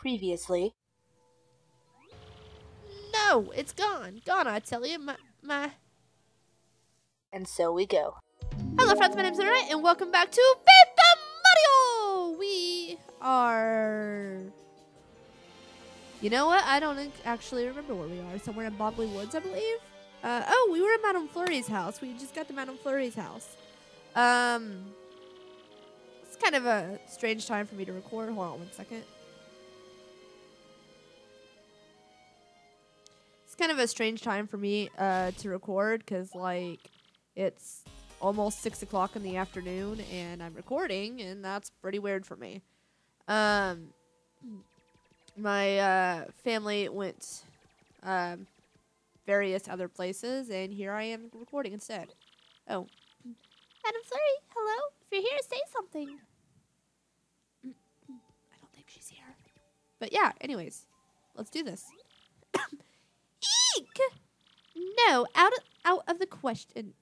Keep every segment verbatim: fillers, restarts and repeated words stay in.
previously. No, it's gone. Gone, I tell you. My, my... And so we go. Hello, friends. My name's Marilyn, and welcome back to Paper Mario! We are... You know what? I don't actually remember where we are. Somewhere in Bobbly Woods, I believe. Uh, oh, we were at Madame Flurrie's house. We just got to Madame Flurrie's house. Um, it's kind of a strange time for me to record. Hold on one second. It's kind of a strange time for me uh, to record because, like, it's almost six o'clock in the afternoon and I'm recording, and that's pretty weird for me. Um... My uh, family went um, various other places, and here I am recording instead. Oh. Madame Flurrie, hello? If you're here, say something. I don't think she's here. But yeah, anyways, let's do this. Eek! No, out of, out of the question.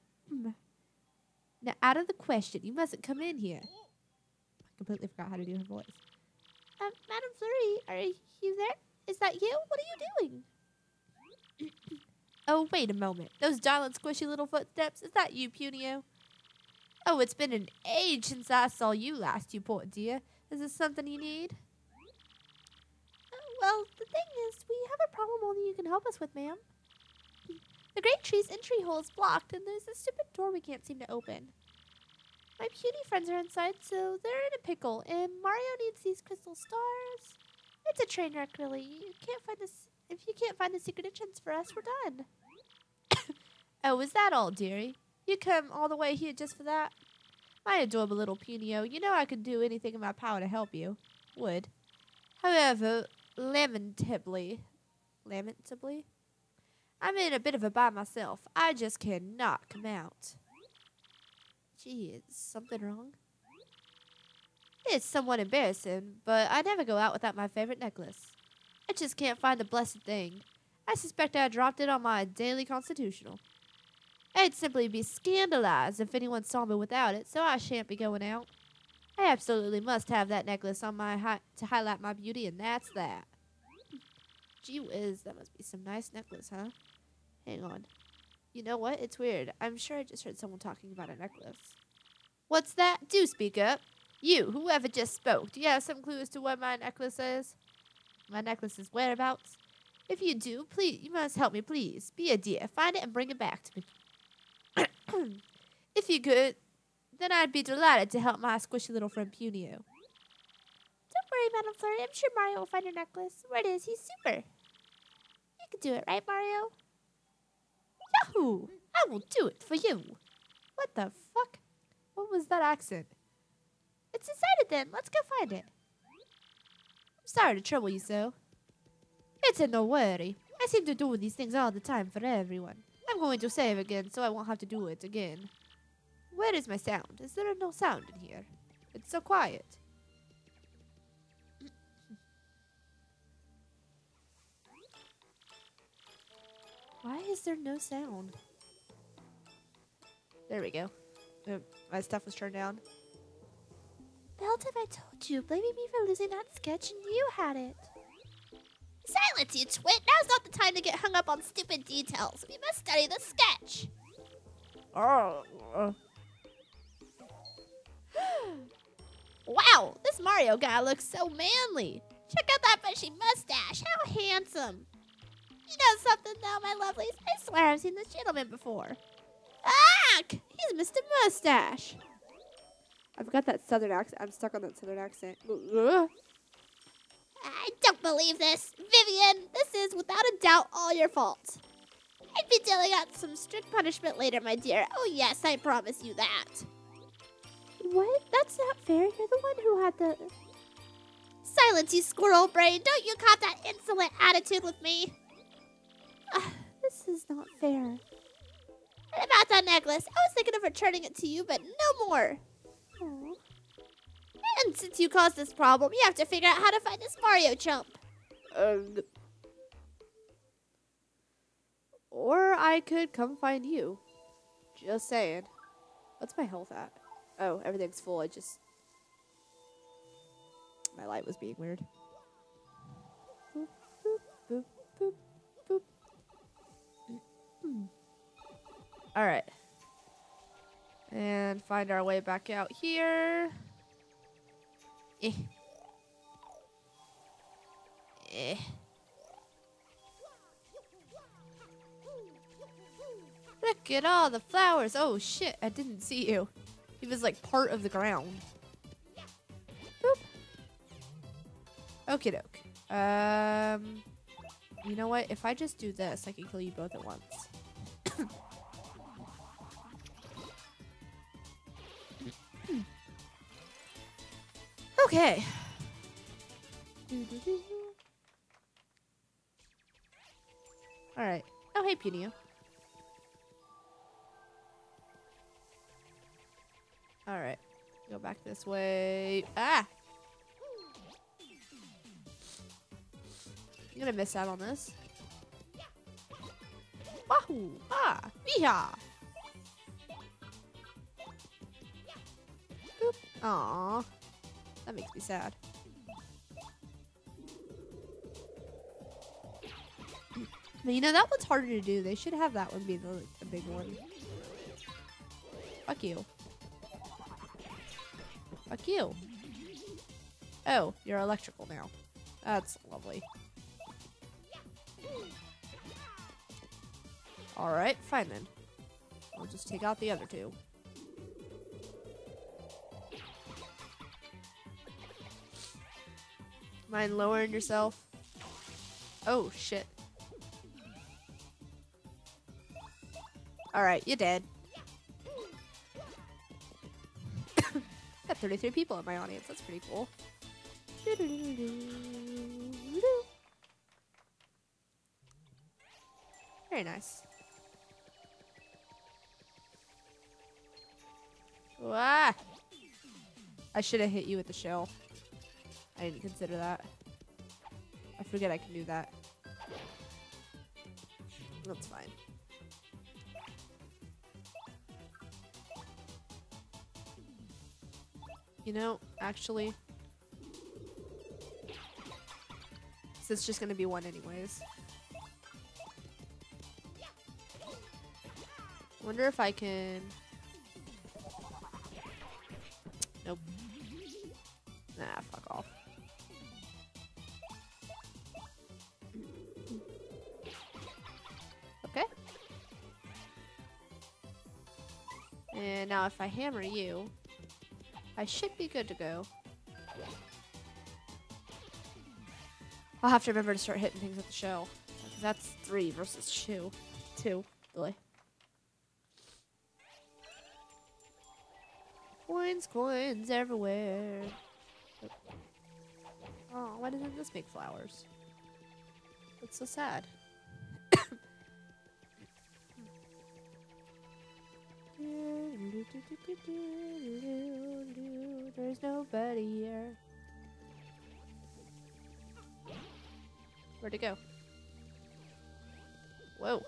Now, out of the question. You mustn't come in here. I completely forgot how to do her voice. Um, Madame Flurrie, are you there? Is that you? What are you doing? Oh, wait a moment. Those darling squishy little footsteps. Is that you, Punio? Oh, it's been an age since I saw you last, you poor dear. Is this something you need? Oh, well, the thing is, we have a problem only you can help us with, ma'am. The great tree's entry hole is blocked, and there's a stupid door we can't seem to open. My puny friends are inside, so they're in a pickle, and Mario needs these crystal stars. It's a train wreck, really. You can't find this. If you can't find the secret entrance for us, we're done. Oh, is that all, dearie? You come all the way here just for that? My adorable little Punio, you know I could do anything in my power to help you. Would. However, lamentably... Lamentably? I'm in a bit of a by myself. I just cannot come out. Gee, is something wrong? It's somewhat embarrassing, but I never go out without my favorite necklace. I just can't find the blessed thing. I suspect I dropped it on my daily constitutional. I'd simply be scandalized if anyone saw me without it, so I shan't be going out. I absolutely must have that necklace on my hi to highlight my beauty, and that's that. Gee whiz, that must be some nice necklace, huh? Hang on. You know what? It's weird. I'm sure I just heard someone talking about a necklace. What's that? Do speak up. You, whoever just spoke, do you have some clue as to where my necklace is? My necklace's whereabouts? If you do, please, you must help me, please. Be a dear. Find it and bring it back to me. If you could, then I'd be delighted to help my squishy little friend Punio. Don't worry, Madame Flurrie. I'm sure Mario will find your necklace. Where it is, he's super. You can do it, right, Mario? Yahoo! I will do it for you. What the fuck? What was that accent? It's decided then. Let's go find it. I'm sorry to trouble you so. It's a no worry. I seem to do these things all the time for everyone. I'm going to save again so I won't have to do it again. Where is my sound? Is there no sound in here? It's so quiet. Why is there no sound? There we go. Oh, my stuff was turned down. Belt, if I told you, blaming me for losing that sketch and you had it. Silence, you twit! Now's not the time to get hung up on stupid details. We must study the sketch. Oh. Uh. Wow, this Mario guy looks so manly. Check out that bushy mustache. How handsome. You know something, though, my lovelies? I swear I've seen this gentleman before. Ah! He's Mister Mustache. I've got that southern accent. I'm stuck on that southern accent. I don't believe this. Vivian, this is without a doubt all your fault. I'd be dealing out some strict punishment later, my dear. Oh, yes, I promise you that. What? That's not fair. You're the one who had the... Silence, you squirrel brain. Don't you cop that insolent attitude with me. Uh, this is not fair. And about that necklace, I was thinking of returning it to you, but no more. Aww. And since you caused this problem, you have to figure out how to find this Mario chump. Um, or I could come find you. Just saying. What's my health at? Oh, everything's full. I just... My light was being weird. Alright. And find our way back out here. Eh. Eh. Look at all the flowers. Oh, shit. I didn't see you. He was, like, part of the ground. Boop. Okie doke. Um, you know what? If I just do this, I can kill you both at once. Okay. Alright. Oh, hey, Punio. Alright. Go back this way. Ah! I'm gonna miss out on this. Wahoo! Ah! Yeehaw! Boop. Aww. That makes me sad. But you know, that one's harder to do. They should have that one be the, the big one. Fuck you. Fuck you. Oh, you're electrical now. That's lovely. Alright, fine then. I'll just take out the other two. Mind lowering yourself? Oh, shit. Alright, you're dead. Got thirty-three people in my audience. That's pretty cool. Very nice. Wah! I should have hit you with the shell. I didn't consider that. I forget I can do that. That's fine. You know, actually, so it's just gonna be one anyways. Wonder if I can. Nope. Nah, fuck off. Okay. And now if I hammer you, I should be good to go. I'll have to remember to start hitting things with the shell. That's three versus two. Two. Really. Coins, coins everywhere. Oh, why doesn't this make flowers? That's so sad. There's nobody here. Where'd it go? Whoa.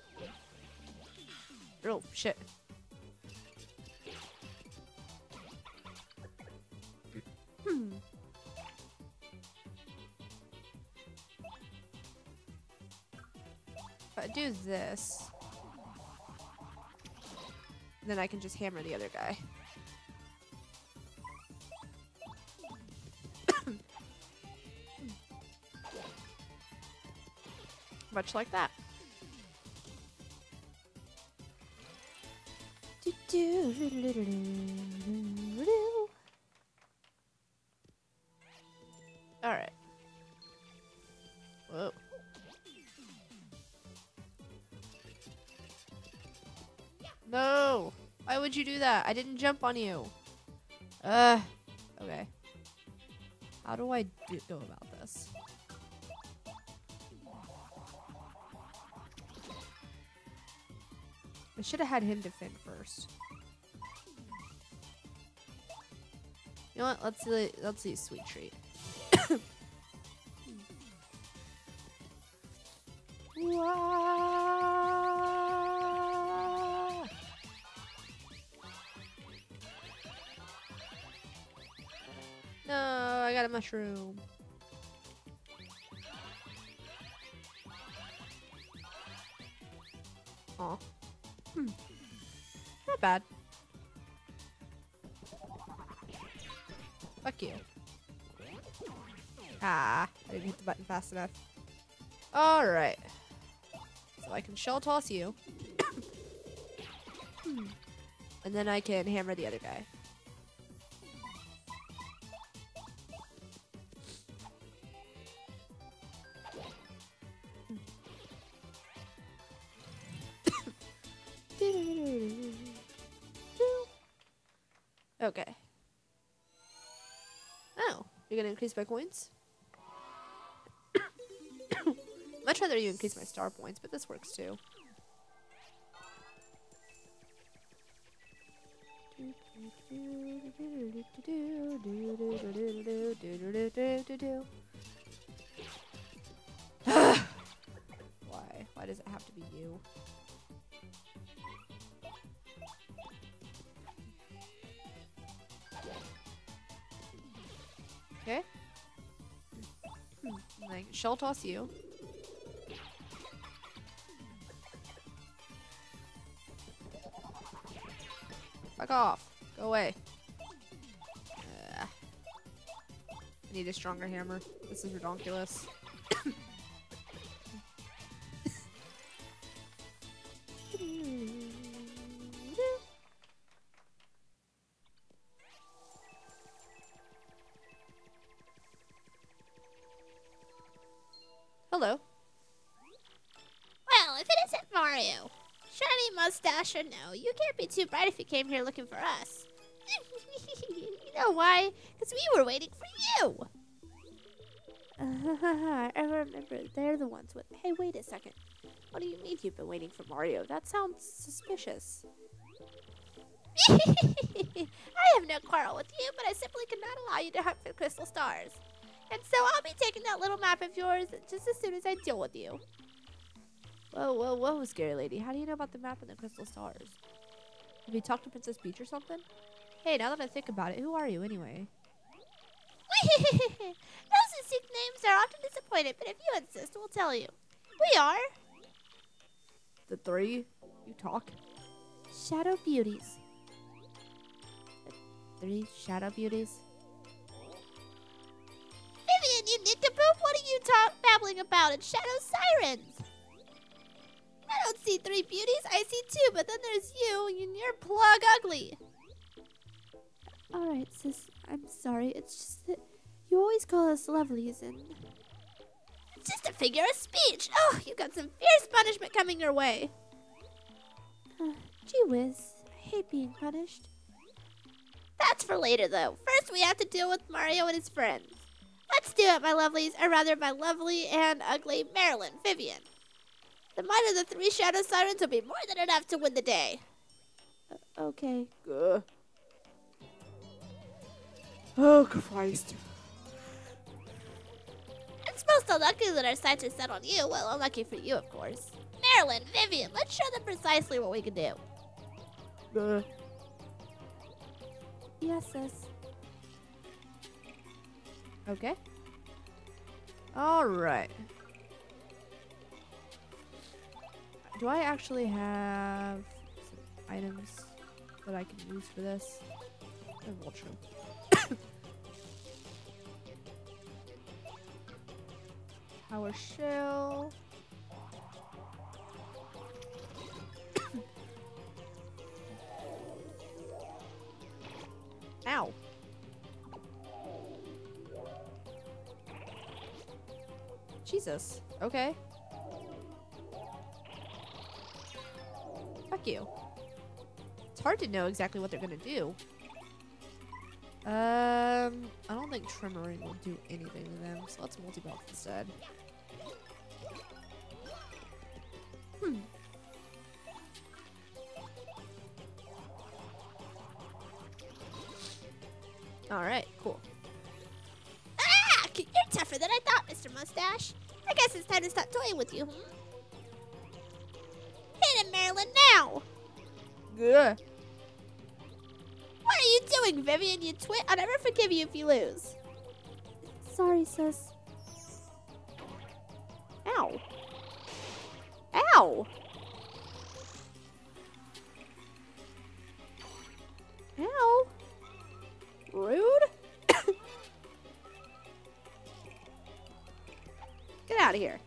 Oh, shit. Hmm. If I do this, then I can just hammer the other guy. Much like that. All right. Whoa. No! Why would you do that? I didn't jump on you. Uh. Okay. How do I do go about this? I should have had him defend first. You know what? Let's see. Let's see. Sweet treat. Wow. No, I got a mushroom. Aw. Hmm. not bad. Fuck you. Ah, I didn't hit the button fast enough. Alright. So I can shell toss you. And then I can hammer the other guy. Okay. Oh, you're gonna increase my coins? Much rather you increase my star points, but this works too. Why? Why does it have to be you? Okay. Like, shell toss you. Fuck off. Go away. Uh, I need a stronger hammer. This is ridiculous. Hello. Well, if it isn't Mario. Shiny mustache or no, you can't be too bright if you came here looking for us. You know why? Because we were waiting for you! Uh, I remember, they're the ones with... Hey, wait a second. What do you mean you've been waiting for Mario? That sounds suspicious. I have no quarrel with you, but I simply cannot allow you to hunt for crystal stars. And so I'll be taking that little map of yours just as soon as I deal with you. Whoa, whoa, whoa, scary lady. How do you know about the map and the crystal stars? Have you talked to Princess Peach or something? Hey, now that I think about it, who are you anyway? Those who seek names are often disappointed, but if you insist, we'll tell you. We are... The three? You talk? Shadow Beauties. The three Shadow Beauties? Vivian, you nincompoop, what are you talk babbling about? It's Shadow Sirens! I don't see three beauties, I see two, but then there's you, and you're plug ugly. Alright, sis, I'm sorry, it's just that you always call us lovelies, and... It's just a figure of speech! Oh, you've got some fierce punishment coming your way! Uh, gee whiz, I hate being punished. That's for later, though. First, we have to deal with Mario and his friends. Let's do it, my lovelies, or rather, my lovely and ugly Marilyn, Vivian. The might of the three Shadow Sirens will be more than enough to win the day. Uh, okay. Gah. Oh, Christ. It's most unlucky that our sights are set on you. Well, unlucky for you, of course. Marilyn, Vivian, let's show them precisely what we can do. Uh. Yes, sis. Okay. All right. Do I actually have some items that I can use for this? I'm ultra. Power shell. Ow. Jesus. Okay. You. It's hard to know exactly what they're gonna do. Um, I don't think Tremoring will do anything to them, so let's multi-belt instead. Hmm. Alright, cool. Ah! You're tougher than I thought, Mister Mustache. I guess it's time to stop toying with you, hmm? Marilyn now! Ugh. What are you doing, Vivian, you twit? I'll never forgive you if you lose. Sorry, sis. Ow. Ow! Get out of here.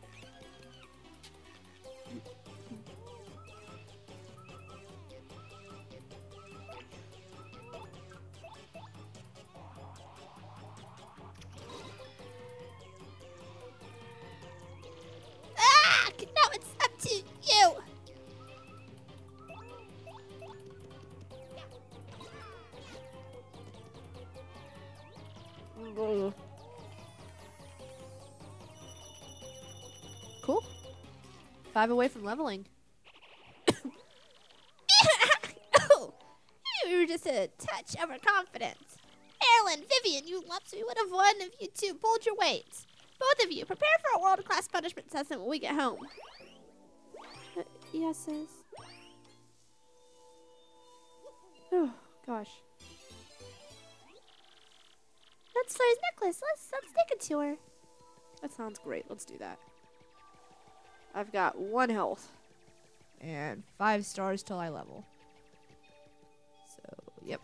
Cool. Five away from leveling. Oh, we were just a touch overconfident. Marilyn, Vivian, you lumps, we would have won if you two pulled your weights. Both of you, prepare for a world-class punishment session when we get home. Uh, yes, sis. Oh, gosh. That's Flurrie's necklace. Let's, let's take it to her. That sounds great. Let's do that. I've got one health. And five stars till I level. So, yep.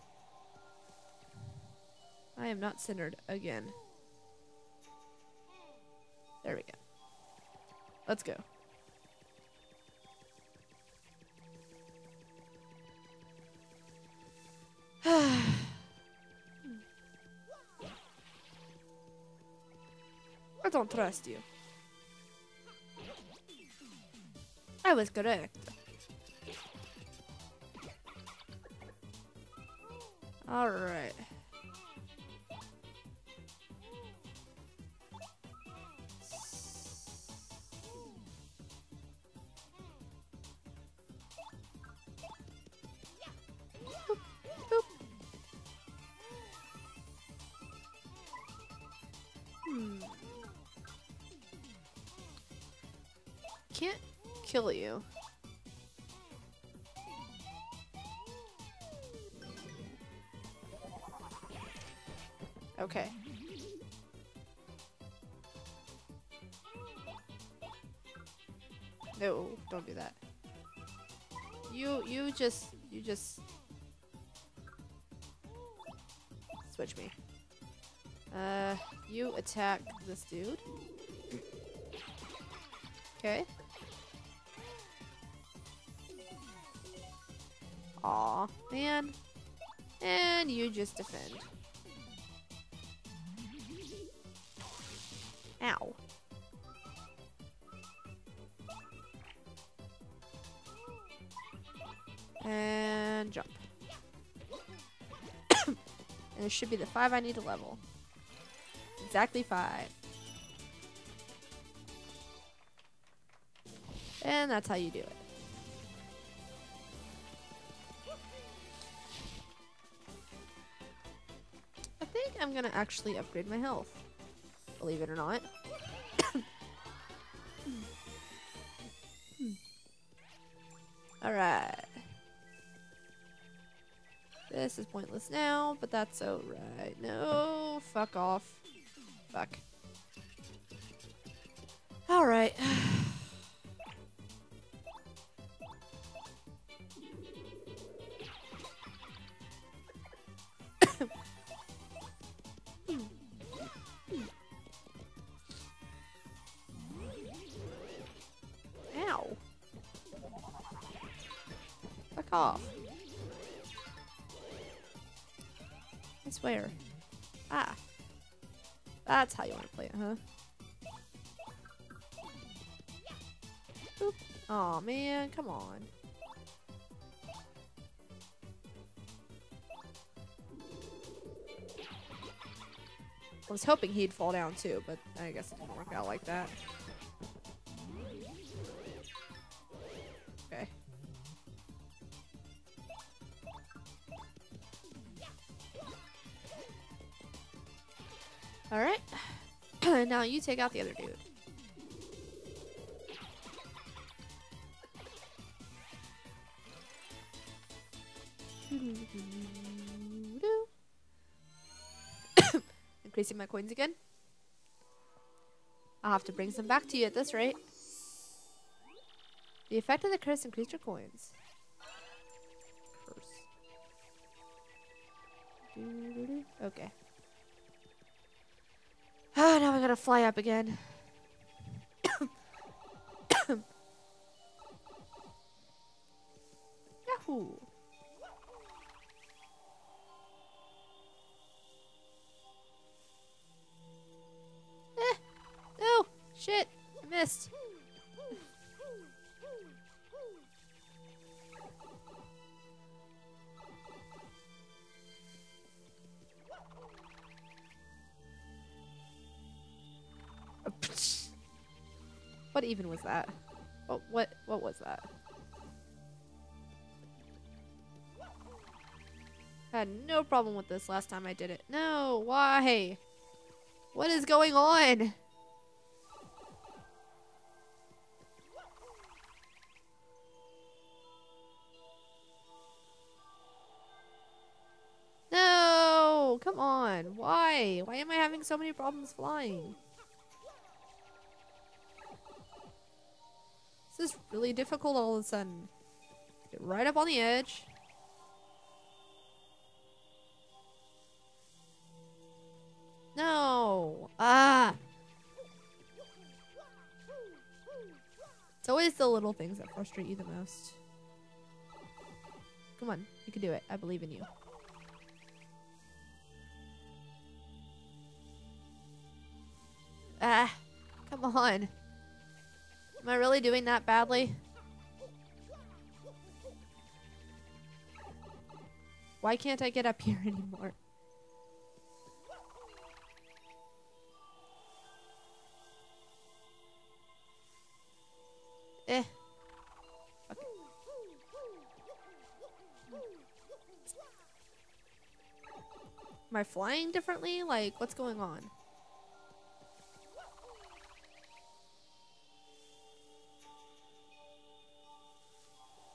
I am not centered again. There we go. Let's go. I don't trust you. I was correct. All right. Kill you. Okay. No, don't do that. You, you just, you just switch me. Uh, you attack this dude. Okay. Aw, man. And you just defend. Ow. And jump. And it should be the five I need to level. Exactly five. And that's how you do it. I'm gonna actually upgrade my health, believe it or not. All right. This is pointless now, but that's all right. No, fuck off. Fuck. All right. Off. I swear. Ah. That's how you want to play it, huh? Boop. Aw, man. Come on. I was hoping he'd fall down too, but I guess it didn't work out like that. Alright. Now you take out the other dude. Increasing my coins again. I'll have to bring some back to you at this rate. The effect of the curse increased your coins. Curse. Okay. Oh, now I gotta fly up again. pool. Eh! No! Shit! I missed. What even was that? What what what was that? I had no problem with this last time I did it. No, why? What is going on? No, come on. Why? Why am I having so many problems flying? This is really difficult all of a sudden. Get right up on the edge. No! Ah! It's always the little things that frustrate you the most. Come on, you can do it. I believe in you. Ah! Come on! Am I really doing that badly? Why can't I get up here anymore? Eh. Okay. Am I flying differently? Like, what's going on?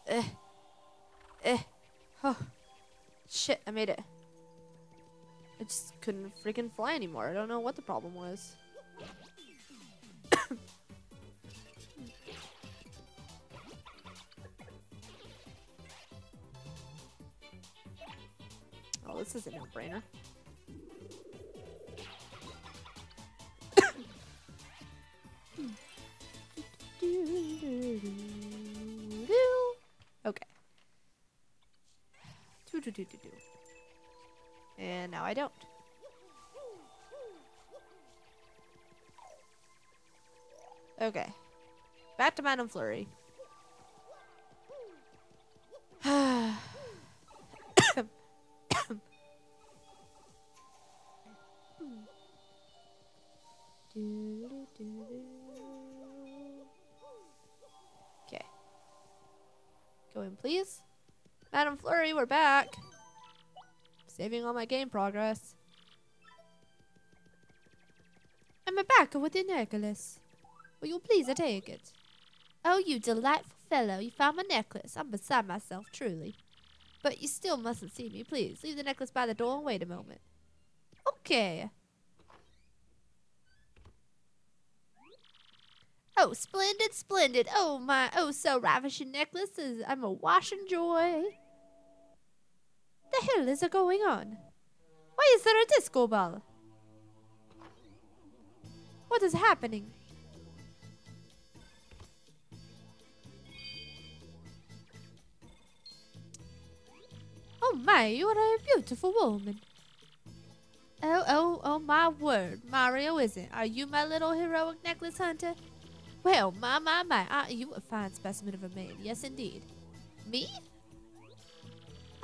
Eh, eh, oh, shit, I made it. I just couldn't freaking fly anymore. I don't know what the problem was. Oh, this is a no-brainer. Do, do, do, do. And now I don't. Okay. Back to Madame Flurrie. Okay. Go in, please. Madame Flurrie, we're back. Saving all my game progress. I'm back with the necklace. Will you please take it? Oh, you delightful fellow. You found my necklace. I'm beside myself, truly. But you still mustn't see me, please. Leave the necklace by the door and wait a moment. Okay. Oh, splendid, splendid. Oh, my oh so ravishing necklaces. I'm awash in joy. The hell is a going on? Why is there a disco ball? What is happening? Oh my, you are a beautiful woman. Oh, oh, oh my word. Mario isn't. Are you my little heroic necklace hunter? Well, my, my, my, aren't you a fine specimen of a man? Yes, indeed. Me?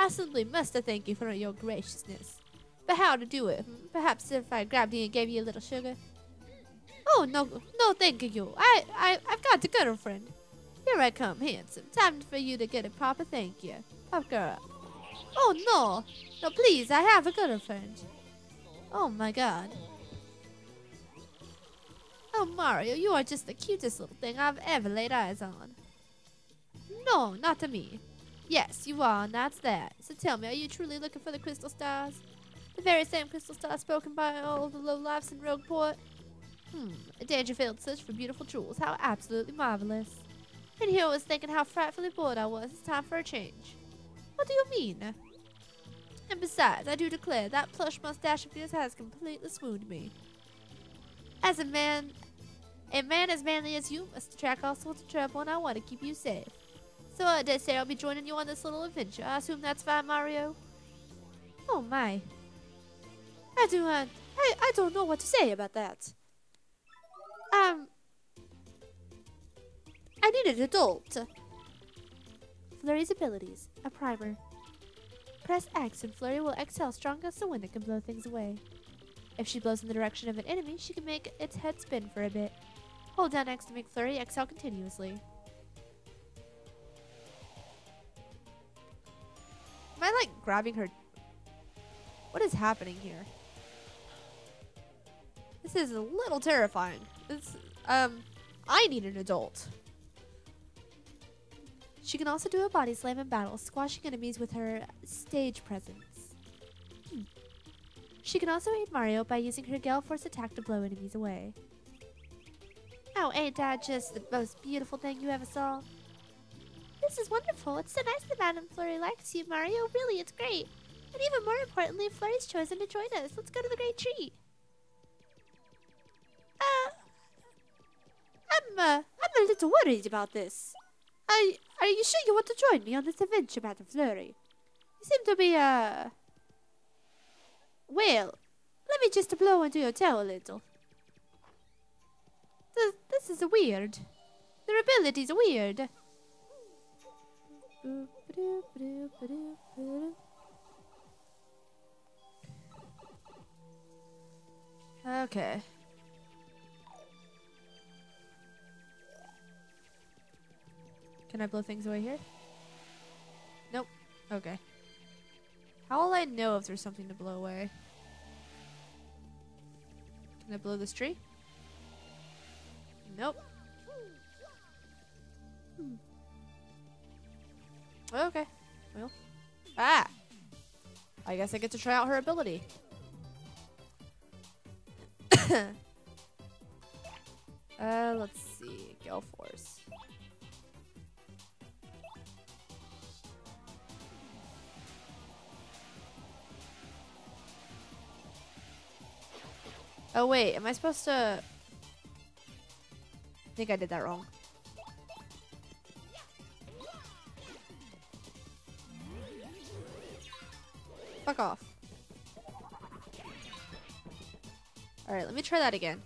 I simply must thank you for your graciousness. But how to do it? Perhaps if I grabbed you and gave you a little sugar? Oh, no, no, thank you. I, I, I've got a girlfriend. Here I come, handsome. Time for you to get a proper thank you. Pop girl. Oh, no. No, please, I have a girlfriend. Oh, my God. Oh, Mario, you are just the cutest little thing I've ever laid eyes on. No, not to me. Yes, you are, and that's that. So tell me, are you truly looking for the crystal stars? The very same crystal stars spoken by all the lowlifes in Rogueport? Hmm, a danger-filled search for beautiful jewels. How absolutely marvelous. And here I was thinking how frightfully bored I was. It's time for a change. What do you mean? And besides, I do declare, that plush mustache of yours has completely swooned me. As a man, a man as manly as you must attract all sorts of trouble, and I want to keep you safe. so I dare say I'll be joining you on this little adventure. I assume that's fine, Mario? Oh, my. I do, uh, I, I don't know what to say about that. Um... I need an adult. Flurrie's abilities. A primer. Press X and Flurrie will exhale strong gusts of wind that can blow things away. If she blows in the direction of an enemy, she can make its head spin for a bit. Hold down X to make Flurrie exhale continuously. Am I like grabbing her? What is happening here? This is a little terrifying. It's, um, I need an adult. She can also do a body slam in battle, squashing enemies with her stage presence. Hmm. She can also aid Mario by using her Gale Force attack to blow enemies away. Oh, ain't that just the most beautiful thing you ever saw? This is wonderful. It's so nice that Madame Flurrie likes you, Mario. Really, it's great. And even more importantly, Flurrie's chosen to join us. Let's go to the Great Tree. Uh, I'm, uh, I'm a little worried about this. I, are you sure you want to join me on this adventure, Madame Flurrie? You seem to be, uh... well, let me just blow into your tail a little. This, this is weird. Their abilities are weird. Okay. Can I blow things away here? Nope. Okay. How will I know if there's something to blow away? Can I blow this tree? Nope. Hmm. Okay. Well. Ah! I guess I get to try out her ability. uh, let's see. Gale Force. Oh wait, am I supposed to... I think I did that wrong. Fuck off. Alright, let me try that again.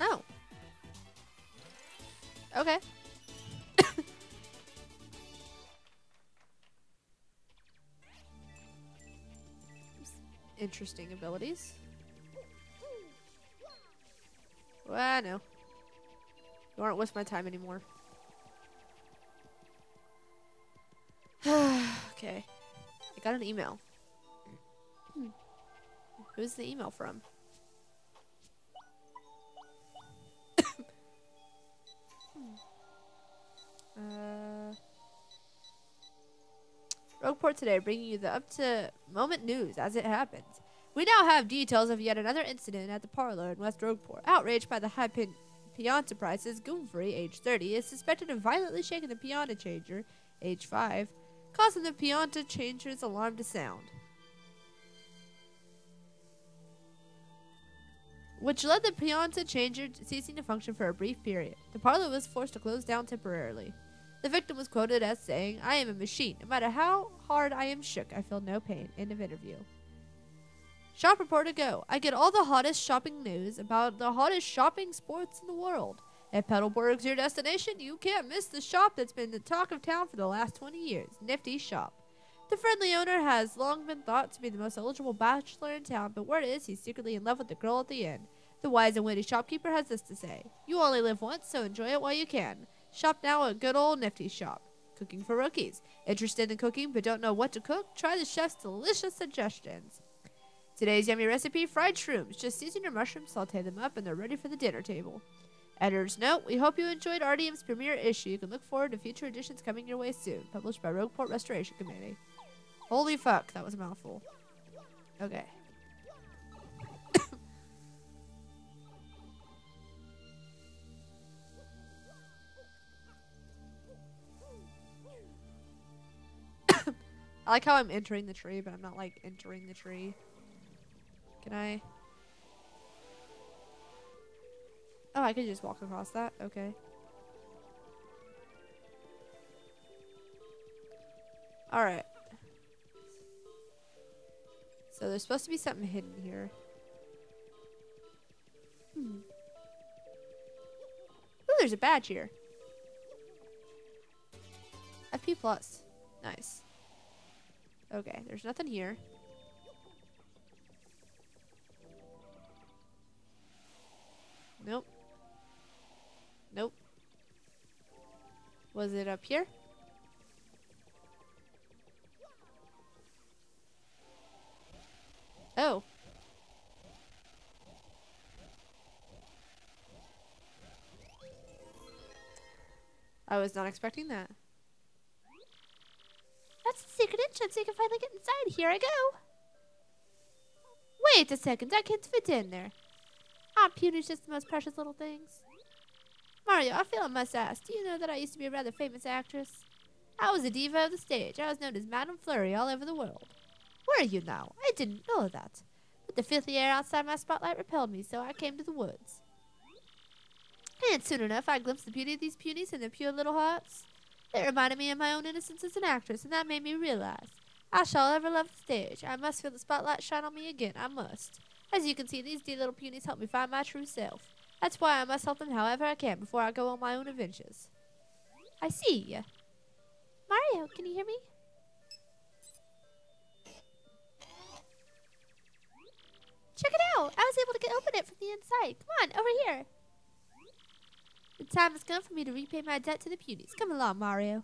Oh. Okay. Interesting abilities. Well, no. You aren't worth my time anymore. Okay. I got an email. Hmm. Who's the email from? uh... Rogueport today, bringing you the up-to-moment news as it happens. We now have details of yet another incident at the parlor in West Rogueport. Outraged by the high pin Pianta prices, Goomfrey, age thirty, is suspected of violently shaking the Pianta changer, age five, causing the Pianta changer's alarm to sound. Which led the Pianta changer ceasing to function for a brief period. The parlor was forced to close down temporarily. The victim was quoted as saying, "I am a machine. No matter how hard I am shook, I feel no pain." End of interview. Shop reporter go. I get all the hottest shopping news about the hottest shopping sports in the world. If Petalburg's your destination, you can't miss the shop that's been the talk of town for the last twenty years, Nifty Shop. The friendly owner has long been thought to be the most eligible bachelor in town, but word is he's secretly in love with the girl at the inn. The wise and witty shopkeeper has this to say. You only live once, so enjoy it while you can. Shop now at good old Nifty Shop. Cooking for rookies. Interested in cooking but don't know what to cook? Try the chef's delicious suggestions. Today's yummy recipe, fried shrooms. Just season your mushrooms, saute them up, and they're ready for the dinner table. Editor's note, we hope you enjoyed R D M's premiere issue. You can look forward to future editions coming your way soon. Published by Rogueport Restoration Committee. Holy fuck, that was a mouthful. Okay. I like how I'm entering the tree, but I'm not, like, entering the tree. Can I? Oh, I could just walk across that. Okay. Alright. So there's supposed to be something hidden here. Hmm. Oh, there's a badge here. F P plus. Nice. Okay, there's nothing here. Nope. Nope. Was it up here? Oh. I was not expecting that. That's the secret entrance. I can finally get inside. Here I go. Wait a second. I can't fit in there. Aunt Punio's just the most precious little things. Mario, I feel I must ask. Do you know that I used to be a rather famous actress? I was a diva of the stage. I was known as Madame Flurrie all over the world. Where are you now? I didn't know that. But the filthy air outside my spotlight repelled me, so I came to the woods. And soon enough, I glimpsed the beauty of these punies and their pure little hearts. It reminded me of my own innocence as an actress, and that made me realize I shall ever love the stage. I must feel the spotlight shine on me again. I must. As you can see, these dear little punies help me find my true self. That's why I must help them however I can before I go on my own adventures. I see. Mario, can you hear me? Check it out! I was able to get open it from the inside. Come on, over here. The time has come for me to repay my debt to the punies. Come along, Mario.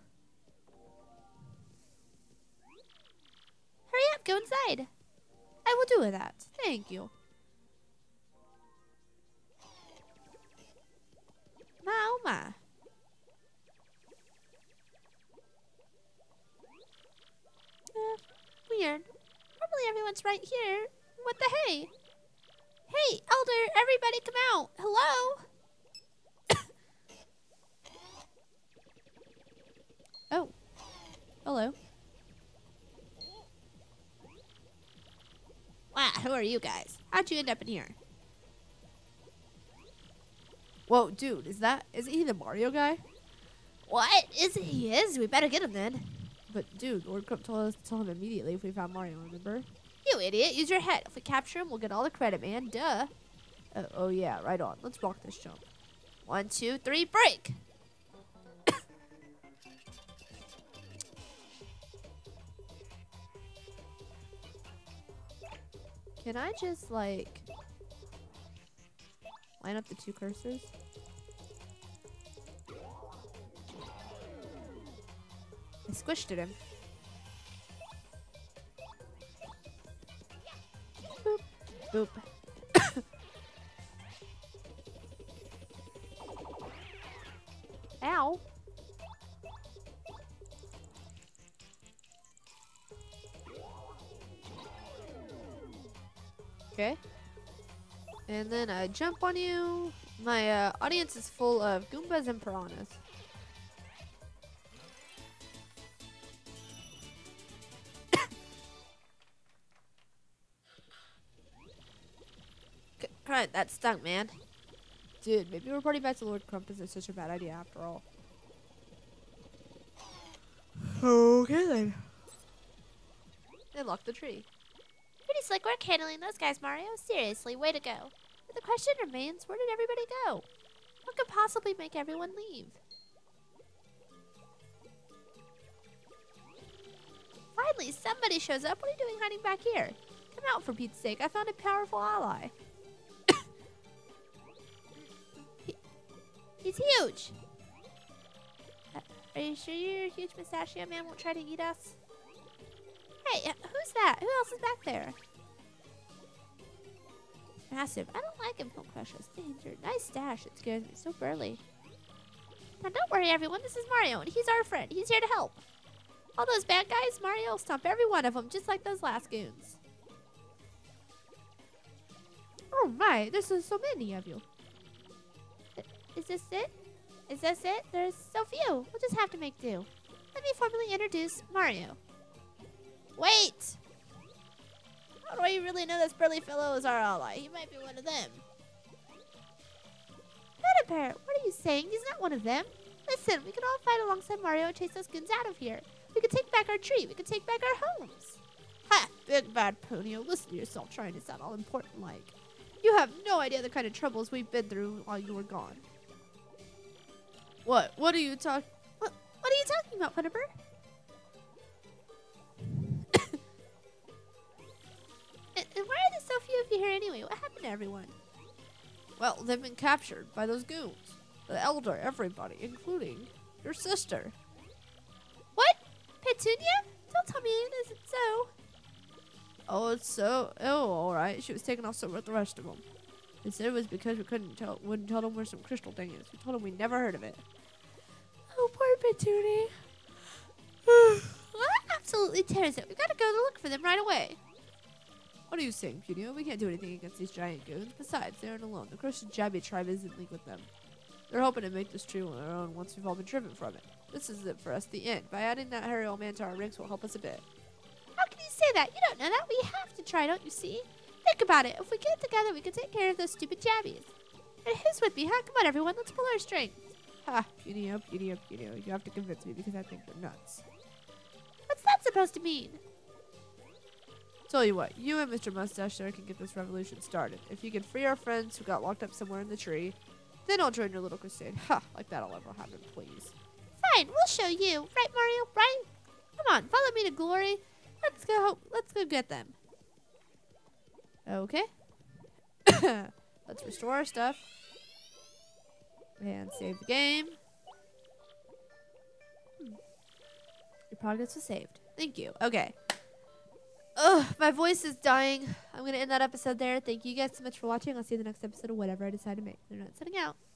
Hurry up, go inside. I will do that. Thank you. My oh my. Uh, weird. Probably everyone's right here. What the hey? Hey, Elder, everybody come out. Hello? Oh. Hello. Wow, who are you guys? How'd you end up in here? Whoa, dude, is that... Isn't he the Mario guy? What? Is it he is? We better get him then. But, dude, Lord Crump told us to tell him immediately if we found Mario, remember? You idiot, use your head. If we capture him, we'll get all the credit, man. Duh. Uh, oh, yeah, right on. Let's walk this jump. One, two, three, break! Can I just, like, line up the two cursors? I squished at him. Boop. Boop. Ow. Okay, and then I jump on you. My uh, audience is full of Goombas and Piranhas. Crud, that stunk, man. Dude, maybe reporting back to Lord Crump isn't such a bad idea after all. Okay then. They locked the tree. It's like we're handling those guys, Mario. Seriously, way to go. But the question remains, where did everybody go? What could possibly make everyone leave? Finally, somebody shows up. What are you doing hiding back here? Come out, for Pete's sake. I found a powerful ally. he, he's huge. Uh, are you sure your huge mustachio man won't try to eat us? Hey, who's that? Who else is back there? Massive. I don't like him. He'll crush us. Danger. Nice stash. It scares me. So burly. Now, don't worry, everyone. This is Mario, and he's our friend. He's here to help. All those bad guys, Mario will stomp every one of them, just like those last goons. Oh, my. There's so many of you. Is this it? Is this it? There's so few. We'll just have to make do. Let me formally introduce Mario. Wait! How do I way you really know this burly fellow is our ally. He might be one of them. Petiper, what are you saying? He's not one of them. Listen, we could all fight alongside Mario and chase those goons out of here. We could take back our tree. We could take back our homes. Ha! Big bad Punio, listen to yourself trying to sound all important like. You have no idea the kind of troubles we've been through while you were gone. What? What are you talking? What? What are you talking about, Petiper? and, and why are there so few of you here anyway? What happened to everyone? Well, they've been captured by those goons. The elder, everybody, including your sister. What? Petunia? Don't tell me it isn't so. Oh, it's so. Oh, all right. She was taken off so with the rest of them. They said it was because we couldn't tell. Wouldn't tell them where some crystal thing is. We told them we never heard of it. Oh, poor Petunia. Well, that absolutely tears it. We gotta go look for them right away. What are you saying, Punio? We can't do anything against these giant goons. Besides, they aren't alone. The Crescent Jabby tribe is in league with them. They're hoping to make this tree on their own once we've all been driven from it. This is it for us, the end. By adding that hairy old man to our ranks will help us a bit. How can you say that? You don't know that. We have to try, don't you see? Think about it. If we get together, we can take care of those stupid jabbies. And who's with me, huh? Come on, everyone. Let's pull our strength. Ha, Punio, Punio, Punio. You have to convince me because I think you're nuts. What's that supposed to mean? Tell you what, you and Mister Mustache there can get this revolution started. If you can free our friends who got locked up somewhere in the tree, then I'll join your little crusade. Ha, like that'll ever happen, please. Fine, we'll show you. Right, Mario? Right? Come on, follow me to glory. Let's go hope. Let's go get them. Okay. Let's restore our stuff. And save the game. Hmm. Your progress was saved. Thank you. Okay. Ugh, my voice is dying. I'm going to end that episode there. Thank you guys so much for watching. I'll see you in the next episode of whatever I decide to make. They're not setting out.